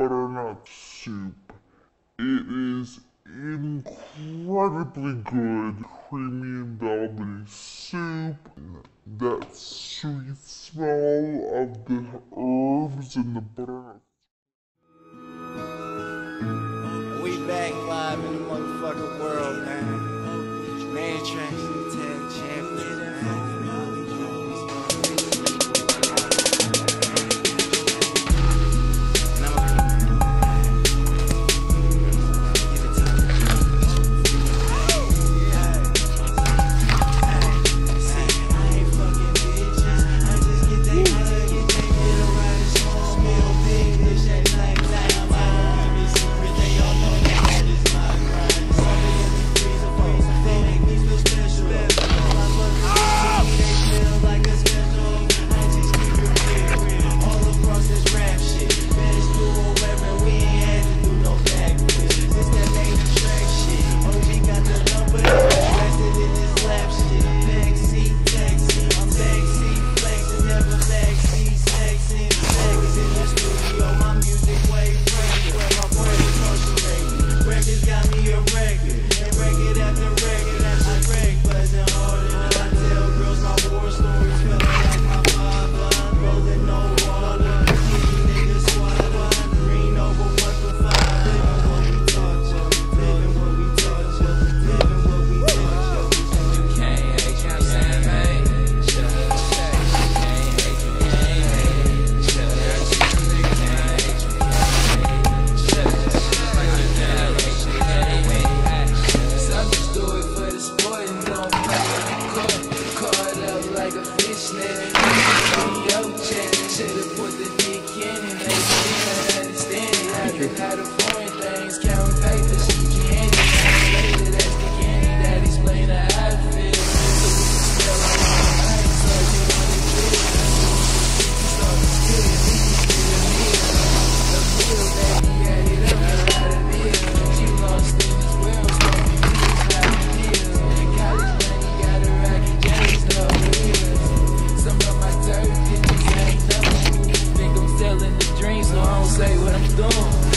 butternut soup. It is incredibly good, creamy and velvety soup. That sweet smell of the herbs and the butternut. We back live in the motherfucking world, man. Man tracks and 10 champions, man. Say what I'm doing.